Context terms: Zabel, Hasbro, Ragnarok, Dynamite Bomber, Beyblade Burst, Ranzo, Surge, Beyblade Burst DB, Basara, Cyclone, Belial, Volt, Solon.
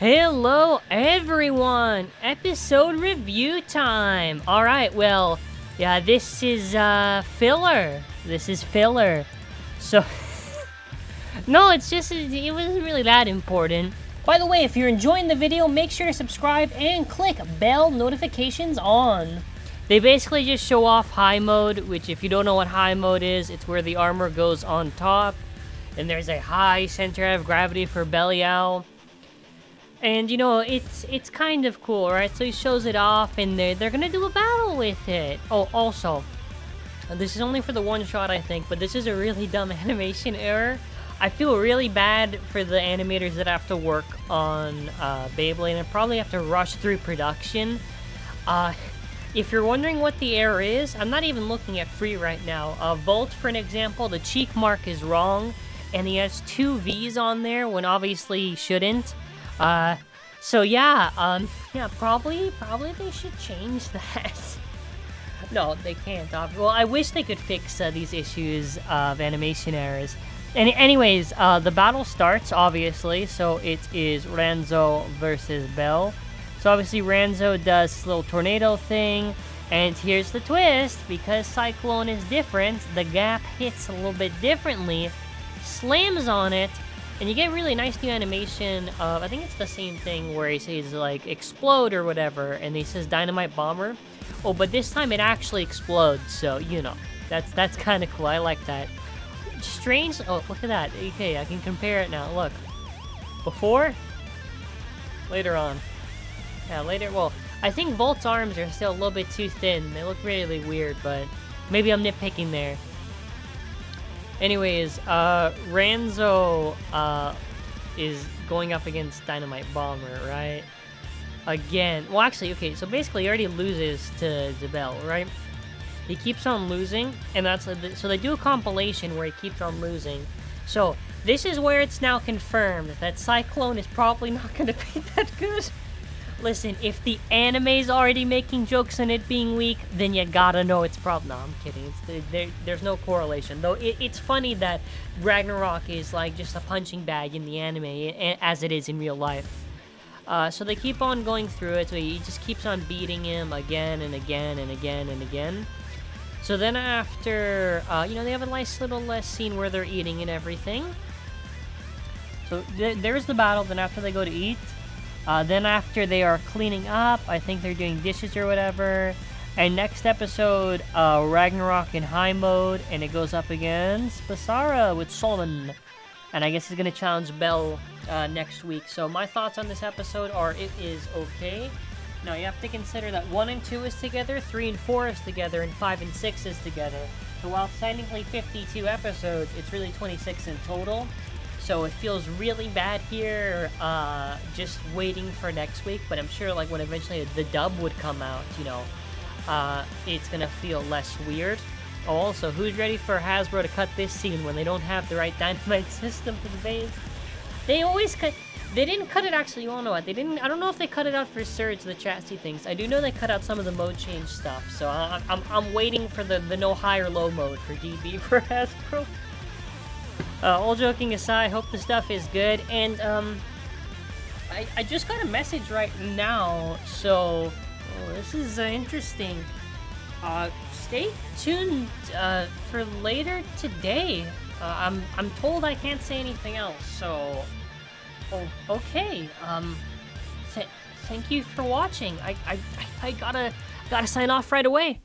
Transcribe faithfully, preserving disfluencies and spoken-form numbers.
Hello everyone! Episode review time! Alright, well, yeah, this is, uh, filler. This is filler. So, no, it's just, it wasn't really that important. By the way, if you're enjoying the video, make sure to subscribe and click bell notifications on. They basically just show off high mode, which if you don't know what high mode is, it's where the armor goes on top. And there's a high center of gravity for Belial. And, you know, it's it's kind of cool, right? So he shows it off, and they're, they're going to do a battle with it. Oh, also, this is only for the one shot, I think, but this is a really dumb animation error. I feel really bad for the animators that have to work on uh, Beyblade, and probably have to rush through production. Uh, if you're wondering what the error is, I'm not even looking at free right now. Uh, Volt, for an example, the cheek mark is wrong, and he has two V's on there when obviously he shouldn't. Uh, so yeah, um, yeah, probably, probably they should change that. No, they can't. Well, I wish they could fix uh, these issues of animation errors. And anyways, uh, the battle starts, obviously, so it is Ranzo versus Bell. So obviously Ranzo does this little tornado thing, and here's the twist, because Cyclone is different, the gap hits a little bit differently, slams on it, and you get really nice new animation of, I think it's the same thing where he says like explode or whatever, and he says Dynamite Bomber. Oh, but this time it actually explodes, so you know, that's that's kind of cool. I like that. Strange. Oh, look at that. Okay, I can compare it now. Look, before, later on. Yeah, later. Well, I think Volt's arms are still a little bit too thin. They look really weird, but maybe I'm nitpicking there. Anyways, uh, Ranzo, uh, is going up against Dynamite Bomber, right? Again. Well, actually, okay, so basically he already loses to Zabel, right? He keeps on losing, and that's, so they do a compilation where he keeps on losing. So, this is where it's now confirmed that Cyclone is probably not gonna be that good. Listen, if the anime's already making jokes on it being weak, then you gotta know it's probably... No, I'm kidding. It's the, there, there's no correlation. Though it, it's funny that Ragnarok is like just a punching bag in the anime, as it is in real life. Uh, so they keep on going through it, so he just keeps on beating him again and again and again and again. So then after, uh, you know, they have a nice little uh, scene where they're eating and everything. So th there's the battle, then after they go to eat... Uh, then after they are cleaning up, I think they're doing dishes or whatever. And next episode, uh, Ragnarok in high mode, and it goes up against Basara with Solon. And I guess he's going to challenge Bell uh, next week. So my thoughts on this episode are it is okay. Now you have to consider that one and two is together, three and four is together, and five and six is together. So while technically fifty-two episodes, it's really twenty-six in total. So it feels really bad here, uh, just waiting for next week, but I'm sure like when eventually the dub would come out, you know, uh, it's gonna feel less weird. Oh, also, who's ready for Hasbro to cut this scene when they don't have the right dynamite system for the base? They always cut, they didn't cut it actually, you all know what, they didn't, I don't know if they cut it out for Surge, the chassis things. I do know they cut out some of the mode change stuff, so I, I'm, I'm waiting for the, the no high or low mode for D B for Hasbro. Uh, all joking aside, hope the stuff is good, and um, I, I just got a message right now, so oh, this is uh, interesting. Uh, stay tuned uh, for later today. Uh, I'm I'm told I can't say anything else, so oh, okay. Um, th thank you for watching. I I I gotta gotta sign off right away.